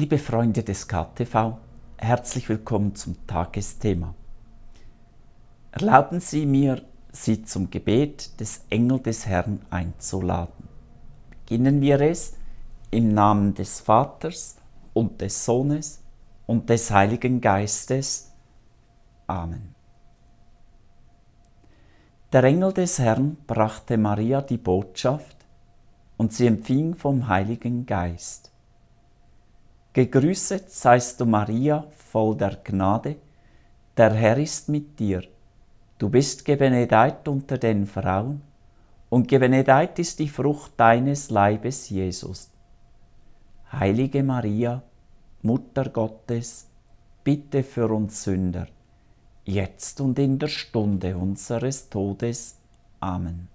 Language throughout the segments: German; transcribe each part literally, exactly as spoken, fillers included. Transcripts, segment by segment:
Liebe Freunde des K T V, herzlich willkommen zum Tagesthema. Erlauben Sie mir, Sie zum Gebet des Engel des Herrn einzuladen. Beginnen wir es im Namen des Vaters und des Sohnes und des Heiligen Geistes. Amen. Der Engel des Herrn brachte Maria die Botschaft und sie empfing vom Heiligen Geist. Gegrüßet seist du, Maria, voll der Gnade, der Herr ist mit dir. Du bist gebenedeit unter den Frauen, und gebenedeit ist die Frucht deines Leibes, Jesus. Heilige Maria, Mutter Gottes, bitte für uns Sünder, jetzt und in der Stunde unseres Todes. Amen.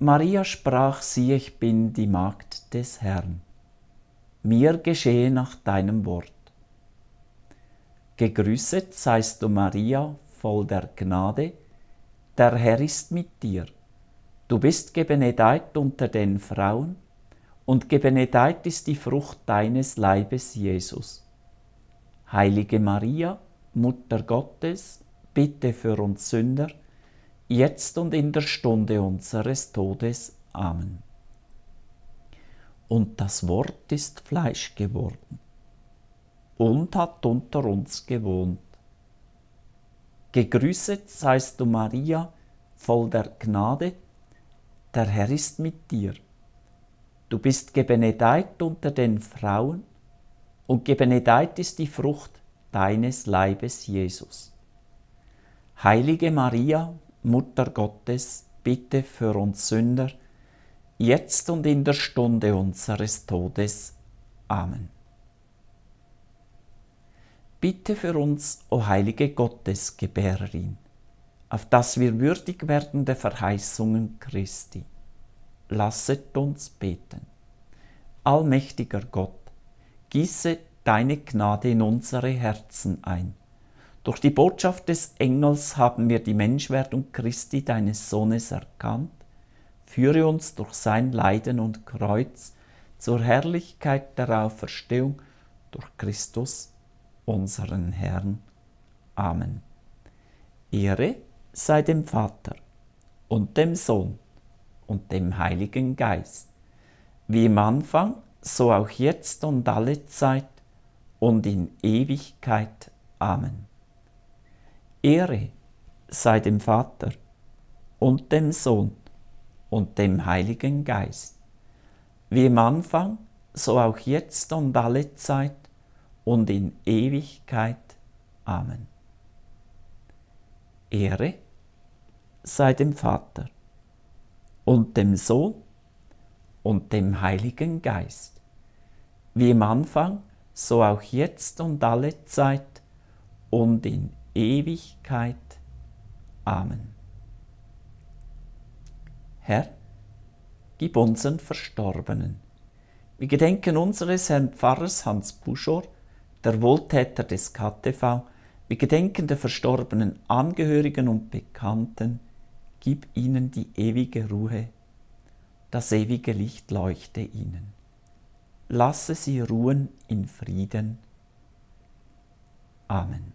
Maria sprach, siehe, ich bin die Magd des Herrn. Mir geschehe nach deinem Wort. Gegrüßet seist du, Maria, voll der Gnade, der Herr ist mit dir. Du bist gebenedeit unter den Frauen, und gebenedeit ist die Frucht deines Leibes, Jesus. Heilige Maria, Mutter Gottes, bitte für uns Sünder, jetzt und in der Stunde unseres Todes. Amen. Und das Wort ist Fleisch geworden und hat unter uns gewohnt. Gegrüßet seist du, Maria, voll der Gnade, der Herr ist mit dir. Du bist gebenedeit unter den Frauen, und gebenedeit ist die Frucht deines Leibes, Jesus. Heilige Maria, Mutter Gottes, bitte für uns Sünder, jetzt und in der Stunde unseres Todes. Amen. Bitte für uns, o heilige Gottesgebärerin, auf dass wir würdig werden der Verheißungen Christi. Lasset uns beten. Allmächtiger Gott, gieße deine Gnade in unsere Herzen ein. Durch die Botschaft des Engels haben wir die Menschwerdung Christi, deines Sohnes, erkannt. Führe uns durch sein Leiden und Kreuz zur Herrlichkeit der Auferstehung durch Christus, unseren Herrn. Amen. Ehre sei dem Vater und dem Sohn und dem Heiligen Geist, wie im Anfang, so auch jetzt und alle Zeit und in Ewigkeit. Amen. Ehre sei dem Vater und dem Sohn und dem Heiligen Geist, wie im Anfang, so auch jetzt und alle Zeit und in Ewigkeit. Amen. Ehre sei dem Vater und dem Sohn und dem Heiligen Geist, wie im Anfang, so auch jetzt und alle Zeit und in Ewigkeit. Amen. Herr, gib unseren Verstorbenen. Wir gedenken unseres Herrn Pfarrers Hans Buschor, der Wohltäter des K T V. Wir gedenken der verstorbenen Angehörigen und Bekannten. Gib ihnen die ewige Ruhe. Das ewige Licht leuchte ihnen. Lasse sie ruhen in Frieden. Amen.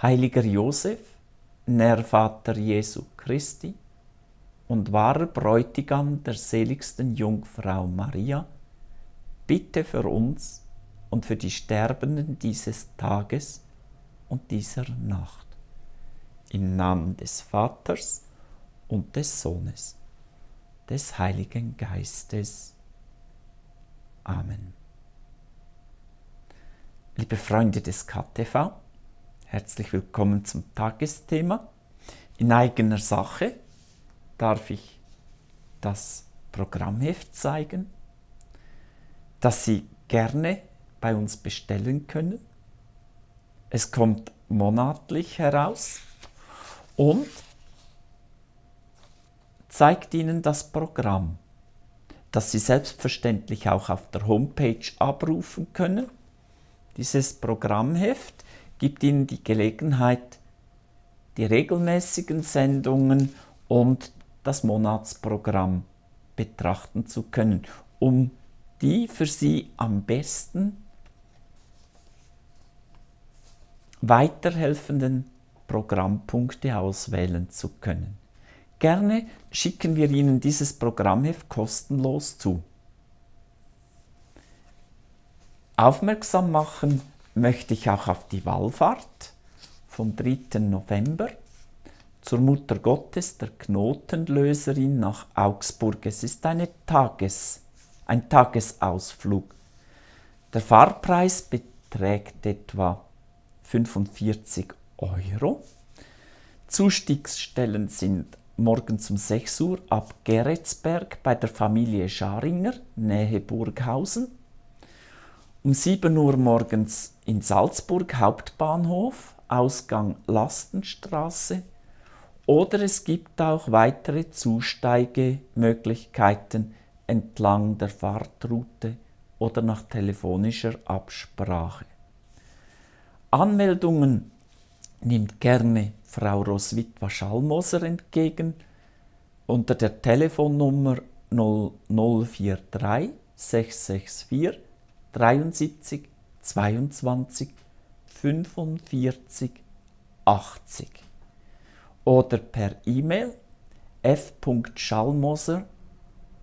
Heiliger Josef, Nähr Vater Jesu Christi und wahrer Bräutigam der seligsten Jungfrau Maria, bitte für uns und für die Sterbenden dieses Tages und dieser Nacht. Im Namen des Vaters und des Sohnes, des Heiligen Geistes. Amen. Liebe Freunde des K T V, herzlich willkommen zum Tagesthema. In eigener Sache darf ich das Programmheft zeigen, das Sie gerne bei uns bestellen können. Es kommt monatlich heraus und zeigt Ihnen das Programm, das Sie selbstverständlich auch auf der Homepage abrufen können. Dieses Programmheft gibt Ihnen die Gelegenheit, die regelmäßigen Sendungen und das Monatsprogramm betrachten zu können, um die für sie am besten weiterhelfenden Programmpunkte auswählen zu können. Gerne schicken wir Ihnen dieses Programmheft kostenlos zu. Aufmerksam machen möchte ich auch auf die Wallfahrt vom dritten November zur Mutter Gottes der Knotenlöserin nach Augsburg. Es ist eine Tages, ein Tagesausflug. Der Fahrpreis beträgt etwa fünfundvierzig Euro. Zustiegstellen sind morgens um sechs Uhr ab Geretsberg bei der Familie Scharinger, nähe Burghausen. Um sieben Uhr morgens in Salzburg, Hauptbahnhof, Ausgang Lastenstraße. Oder es gibt auch weitere Zusteigemöglichkeiten entlang der Fahrtroute oder nach telefonischer Absprache. Anmeldungen nimmt gerne Frau Roswitha Schalmoser entgegen unter der Telefonnummer null null vier drei, sechs sechs vier, dreiundsiebzig, zweiundzwanzig, fünfundvierzig, achtzig oder per E-Mail f punkt schalmoser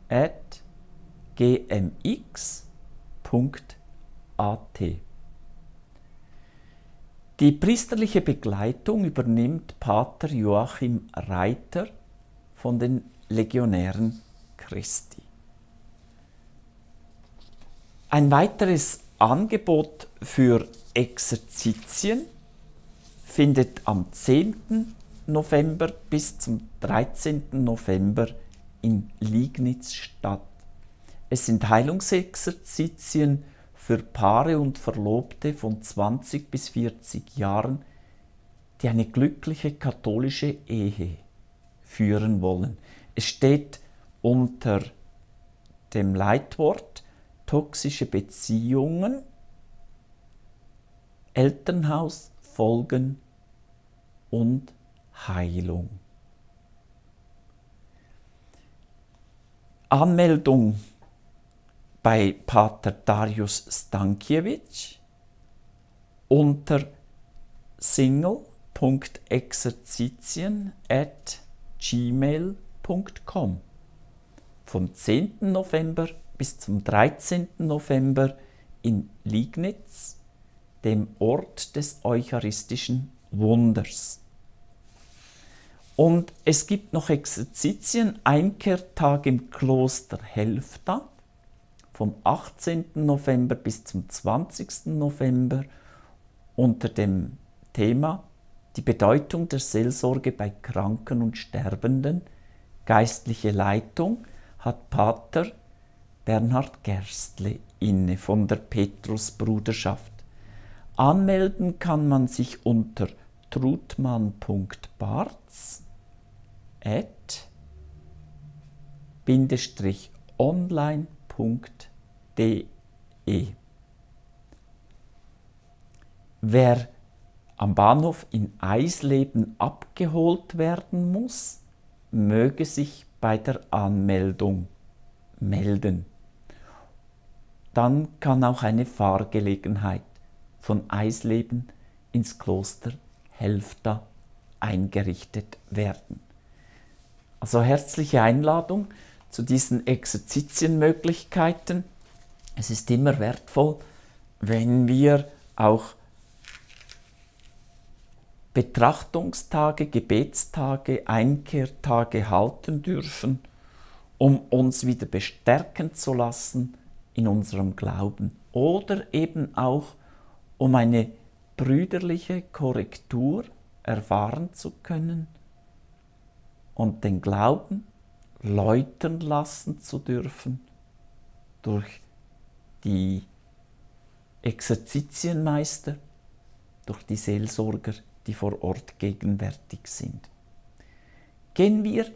at gmx punkt at. Die priesterliche Begleitung übernimmt Pater Joachim Reiter von den Legionären Christi. Ein weiteres Angebot für Exerzitien findet am zehnten November bis zum dreizehnten November in Liegnitz statt. Es sind Heilungsexerzitien für Paare und Verlobte von zwanzig bis vierzig Jahren, die eine glückliche katholische Ehe führen wollen. Es steht unter dem Leitwort toxische Beziehungen, Elternhaus, Folgen und Heilung. Anmeldung bei Pater Darius Stankiewicz unter single punkt exerzitien at gmail punkt com. Vom zehnten November bis zum dreizehnten November in Liegnitz, dem Ort des eucharistischen Wunders. Und es gibt noch Exerzitien, Einkehrtag im Kloster Helfta, vom achtzehnten November bis zum zwanzigsten November unter dem Thema die Bedeutung der Seelsorge bei Kranken und Sterbenden. Geistliche Leitung hat Pater Bernhard Gerstle inne von der Petrusbruderschaft. Anmelden kann man sich unter trutmann punkt barz at online punkt de. Wer am Bahnhof in Eisleben abgeholt werden muss, möge sich bei der Anmeldung melden. Dann kann auch eine Fahrgelegenheit von Eisleben ins Kloster Helfta eingerichtet werden. Also herzliche Einladung zu diesen Exerzitienmöglichkeiten. Es ist immer wertvoll, wenn wir auch Betrachtungstage, Gebetstage, Einkehrtage halten dürfen, um uns wieder bestärken zu lassen in unserem Glauben oder eben auch, um eine brüderliche Korrektur erfahren zu können und den Glauben läutern lassen zu dürfen durch die Exerzitienmeister, durch die Seelsorger, die vor Ort gegenwärtig sind. Gehen wir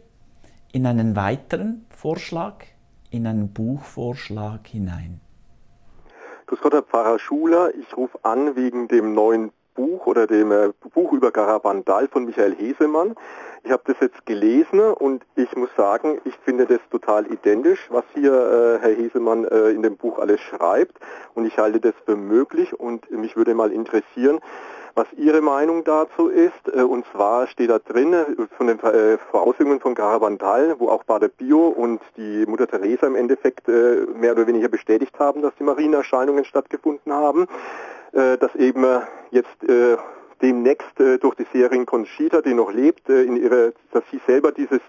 in einen weiteren Vorschlag, in einen Buchvorschlag hinein. Grüß Gott, Herr Pfarrer Schuler. Ich rufe an wegen dem neuen Buch oder dem Buch über Garabandal von Michael Hesemann. Ich habe das jetzt gelesen und ich muss sagen, ich finde das total identisch, was hier äh, Herr Hesemann äh, in dem Buch alles schreibt, und ich halte das für möglich, und mich würde mal interessieren, was Ihre Meinung dazu ist. Und zwar steht da drin von den Vorauswirkungen von Garabandal, wo auch Pater Pio und die Mutter Teresa im Endeffekt mehr oder weniger bestätigt haben, dass die Marienerscheinungen stattgefunden haben, dass eben jetzt demnächst durch die Seherin Conchita, die noch lebt, in ihre, dass sie selber dieses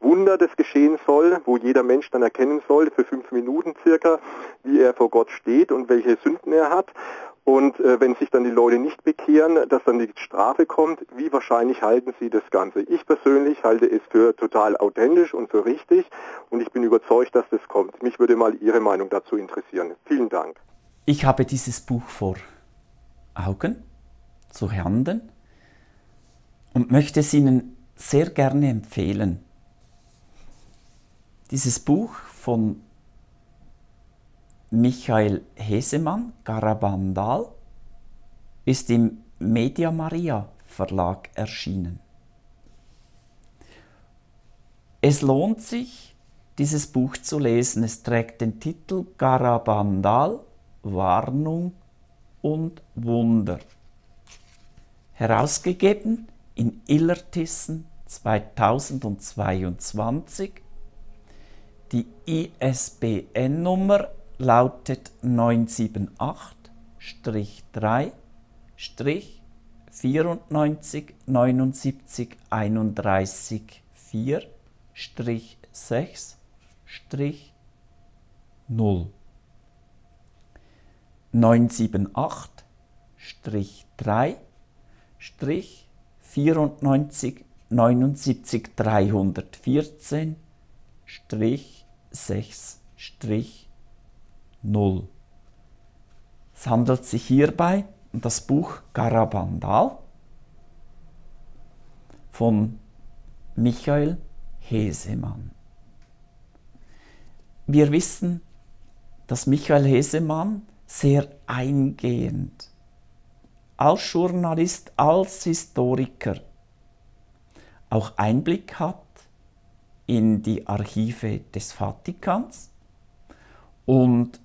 Wunder, das geschehen soll, wo jeder Mensch dann erkennen soll, für fünf Minuten circa, wie er vor Gott steht und welche Sünden er hat. Und äh, wenn sich dann die Leute nicht bekehren, dass dann die Strafe kommt, wie wahrscheinlich halten Sie das Ganze? Ich persönlich halte es für total authentisch und für richtig, und ich bin überzeugt, dass das kommt. Mich würde mal Ihre Meinung dazu interessieren. Vielen Dank. Ich habe dieses Buch vor Augen, zu Händen, und möchte es Ihnen sehr gerne empfehlen. Dieses Buch von Michael Hesemann, Garabandal, ist im Media Maria Verlag erschienen. Es lohnt sich, dieses Buch zu lesen. Es trägt den Titel Garabandal, Warnung und Wunder. Herausgegeben in Illertissen zweitausendzweiundzwanzig. Die I S B N-Nummer lautet neun sieben acht drei neun sieben sieben neun sieben drei neun sieben eins drei vier sechs null. neun sieben acht drei neun sieben vier neun neun drei eins vier sechs null. Es handelt sich hierbei um das Buch Garabandal von Michael Hesemann. Wir wissen, dass Michael Hesemann sehr eingehend als Journalist, als Historiker auch Einblick hat in die Archive des Vatikans und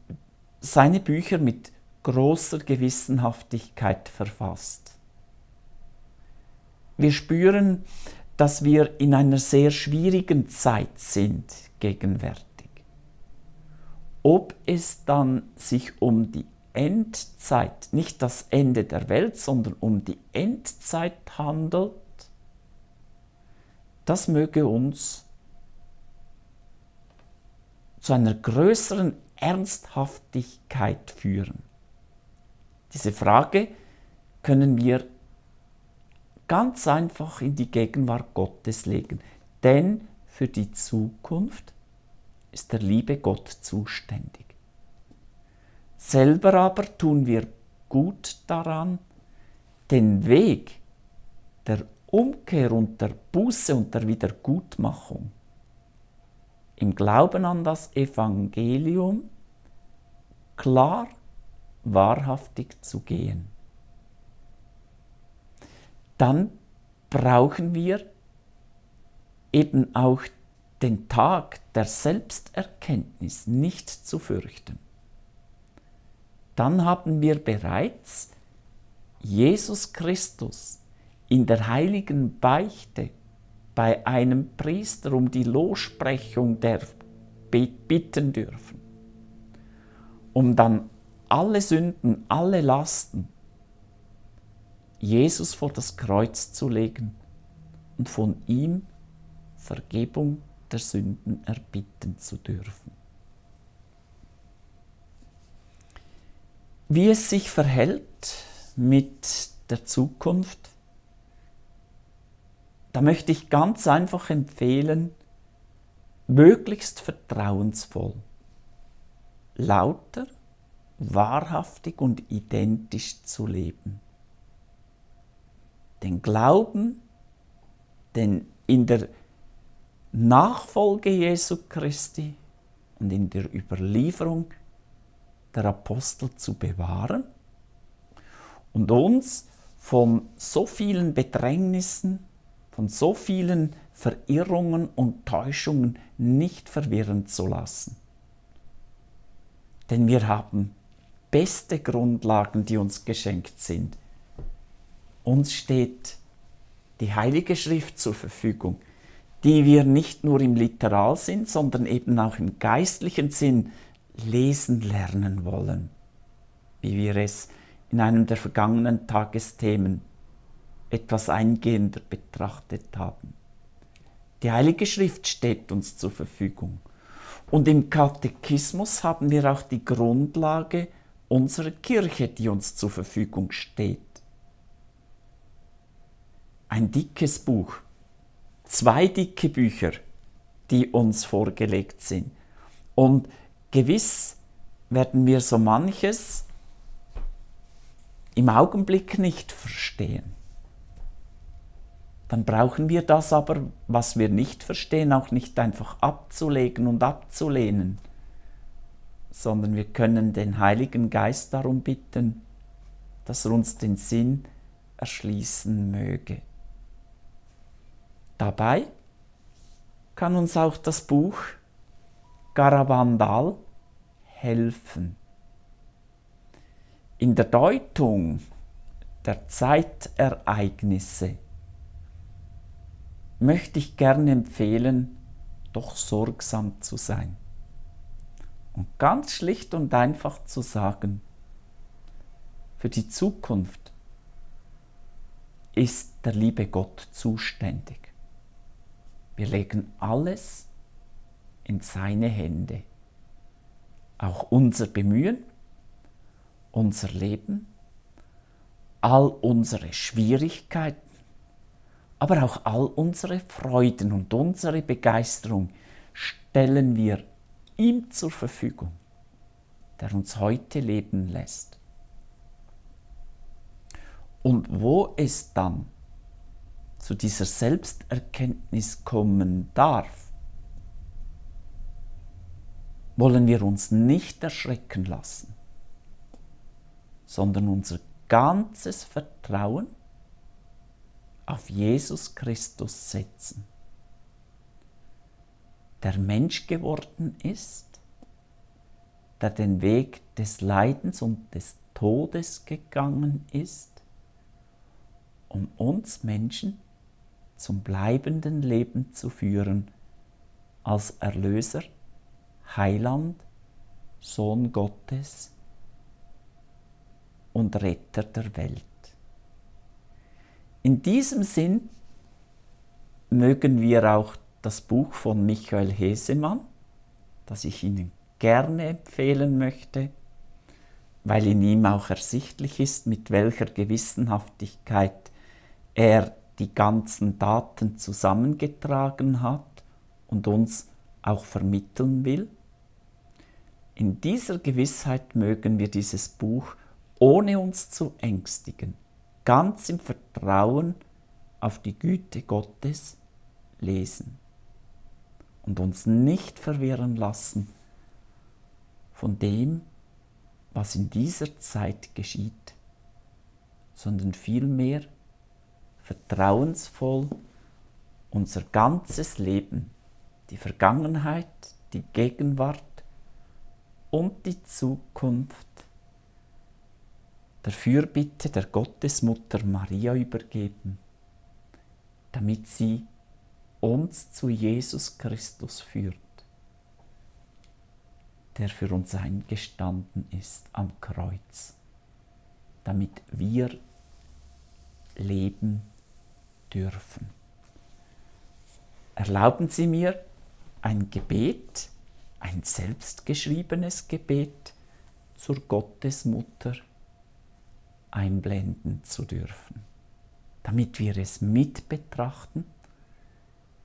seine Bücher mit großer Gewissenhaftigkeit verfasst. Wir spüren, dass wir in einer sehr schwierigen Zeit sind, gegenwärtig. Ob es dann sich um die Endzeit, nicht das Ende der Welt, sondern um die Endzeit handelt, das möge uns zu einer größeren Ernsthaftigkeit führen. Diese Frage können wir ganz einfach in die Gegenwart Gottes legen, denn für die Zukunft ist der liebe Gott zuständig. Selber aber tun wir gut daran, den Weg der Umkehr und der Buße und der Wiedergutmachung im Glauben an das Evangelium klar, wahrhaftig zu gehen. Dann brauchen wir eben auch den Tag der Selbsterkenntnis nicht zu fürchten. Dann haben wir bereits Jesus Christus in der heiligen Beichte bei einem Priester um die Lossprechung bitten dürfen, um dann alle Sünden, alle Lasten Jesus vor das Kreuz zu legen und von ihm Vergebung der Sünden erbitten zu dürfen. Wie es sich verhält mit der Zukunft, da möchte ich ganz einfach empfehlen, möglichst vertrauensvoll, lauter, wahrhaftig und identisch zu leben. Den Glauben, den in der Nachfolge Jesu Christi und in der Überlieferung der Apostel zu bewahren und uns von so vielen Bedrängnissen von so vielen Verirrungen und Täuschungen nicht verwirren zu lassen. Denn wir haben beste Grundlagen, die uns geschenkt sind. Uns steht die Heilige Schrift zur Verfügung, die wir nicht nur im Literalsinn, sondern eben auch im geistlichen Sinn lesen lernen wollen, wie wir es in einem der vergangenen Tagesthemen etwas eingehender betrachtet haben. Die Heilige Schrift steht uns zur Verfügung. Und im Katechismus haben wir auch die Grundlage unserer Kirche, die uns zur Verfügung steht. Ein dickes Buch, zwei dicke Bücher, die uns vorgelegt sind. Und gewiss werden wir so manches im Augenblick nicht verstehen. Dann brauchen wir das aber, was wir nicht verstehen, auch nicht einfach abzulegen und abzulehnen, sondern wir können den Heiligen Geist darum bitten, dass er uns den Sinn erschließen möge. Dabei kann uns auch das Buch Garabandal helfen. In der Deutung der Zeitereignisse möchte ich gerne empfehlen, doch sorgsam zu sein und ganz schlicht und einfach zu sagen, für die Zukunft ist der liebe Gott zuständig. Wir legen alles in seine Hände, auch unser Bemühen, unser Leben, all unsere Schwierigkeiten, aber auch all unsere Freuden und unsere Begeisterung stellen wir ihm zur Verfügung, der uns heute leben lässt. Und wo es dann zu dieser Selbsterkenntnis kommen darf, wollen wir uns nicht erschrecken lassen, sondern unser ganzes Vertrauen auf Jesus Christus setzen, der Mensch geworden ist, der den Weg des Leidens und des Todes gegangen ist, um uns Menschen zum bleibenden Leben zu führen, als Erlöser, Heiland, Sohn Gottes und Retter der Welt. In diesem Sinn mögen wir auch das Buch von Michael Hesemann, das ich Ihnen gerne empfehlen möchte, weil in ihm auch ersichtlich ist, mit welcher Gewissenhaftigkeit er die ganzen Daten zusammengetragen hat und uns auch vermitteln will. In dieser Gewissheit mögen wir dieses Buch, ohne uns zu ängstigen, ganz im Vertrauen auf die Güte Gottes lesen und uns nicht verwirren lassen von dem, was in dieser Zeit geschieht, sondern vielmehr vertrauensvoll unser ganzes Leben, die Vergangenheit, die Gegenwart und die Zukunft der Fürbitte der Gottesmutter Maria übergeben, damit sie uns zu Jesus Christus führt, der für uns eingestanden ist am Kreuz, damit wir leben dürfen. Erlauben Sie mir ein Gebet, ein selbstgeschriebenes Gebet zur Gottesmutter einblenden zu dürfen, damit wir es mit betrachten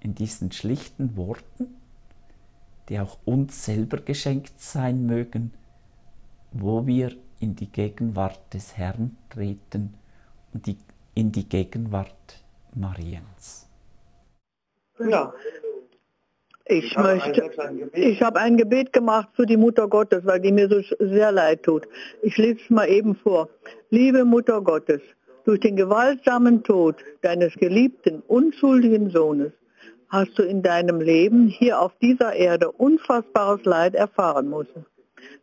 in diesen schlichten Worten, die auch uns selber geschenkt sein mögen, wo wir in die Gegenwart des Herrn treten und die, in die Gegenwart Mariens. Ja. Ich möchte, ich habe ein Gebet gemacht für die Mutter Gottes, weil die mir so sehr leid tut. Ich lese es mal eben vor. Liebe Mutter Gottes, Durch den gewaltsamen Tod deines geliebten, unschuldigen Sohnes hast du in deinem Leben hier auf dieser Erde unfassbares Leid erfahren müssen.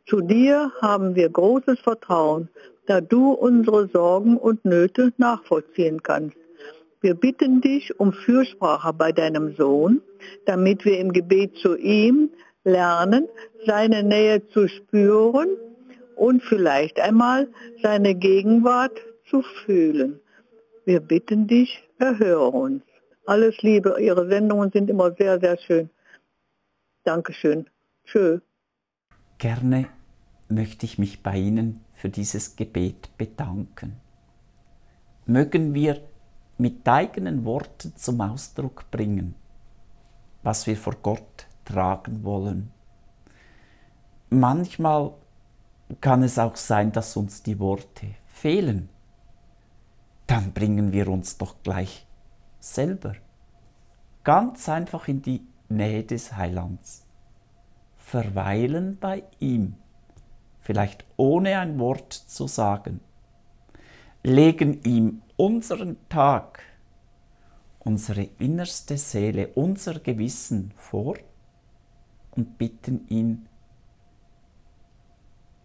Zu dir haben wir großes Vertrauen, da du unsere Sorgen und Nöte nachvollziehen kannst. Wir bitten dich um Fürsprache bei deinem Sohn, damit wir im Gebet zu ihm lernen, seine Nähe zu spüren und vielleicht einmal seine Gegenwart zu fühlen. Wir bitten dich, erhöre uns. Alles Liebe, Ihre Sendungen sind immer sehr, sehr schön. Dankeschön. Tschö. Gerne möchte ich mich bei Ihnen für dieses Gebet bedanken. Mögen wir mit eigenen Worten zum Ausdruck bringen, was wir vor Gott tragen wollen. Manchmal kann es auch sein, dass uns die Worte fehlen. Dann bringen wir uns doch gleich selber ganz einfach in die Nähe des Heilands. Verweilen bei ihm, vielleicht ohne ein Wort zu sagen. Legen ihm unseren Tag, unsere innerste Seele, unser Gewissen vor und bitten ihn,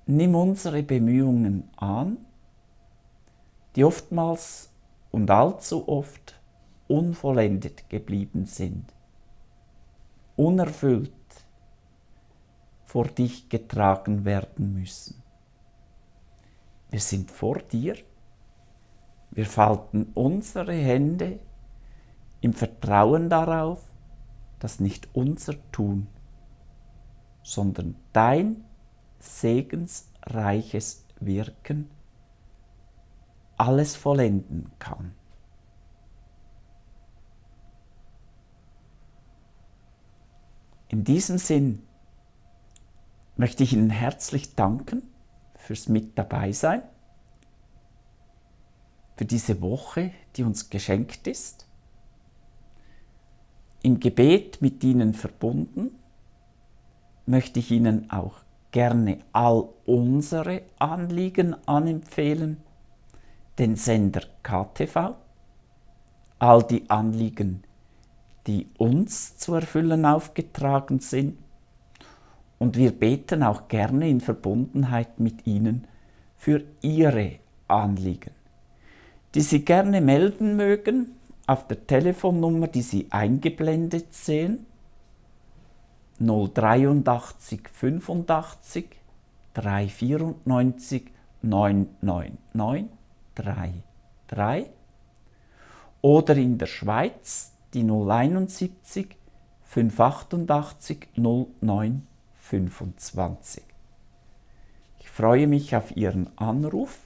nimm unsere Bemühungen an, die oftmals und allzu oft unvollendet geblieben sind, unerfüllt vor dich getragen werden müssen. Wir sind vor dir, wir falten unsere Hände im Vertrauen darauf, dass nicht unser Tun, sondern dein segensreiches Wirken alles vollenden kann. In diesem Sinn möchte ich Ihnen herzlich danken fürs Mit-Dabei-Sein, für diese Woche, die uns geschenkt ist, im Gebet mit Ihnen verbunden, möchte ich Ihnen auch gerne all unsere Anliegen anempfehlen, den Sender K T V, all die Anliegen, die uns zu erfüllen aufgetragen sind, und wir beten auch gerne in Verbundenheit mit Ihnen für Ihre Anliegen, die Sie gerne melden mögen auf der Telefonnummer, die Sie eingeblendet sehen, null acht drei acht fünf acht drei neun vier neun neun neun neun drei drei, oder in der Schweiz die null sieben eins fünf acht acht null neun zwei fünf. Ich freue mich auf Ihren Anruf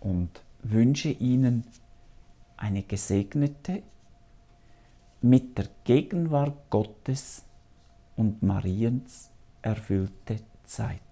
und wünsche Ihnen eine gesegnete, mit der Gegenwart Gottes und Mariens erfüllte Zeit.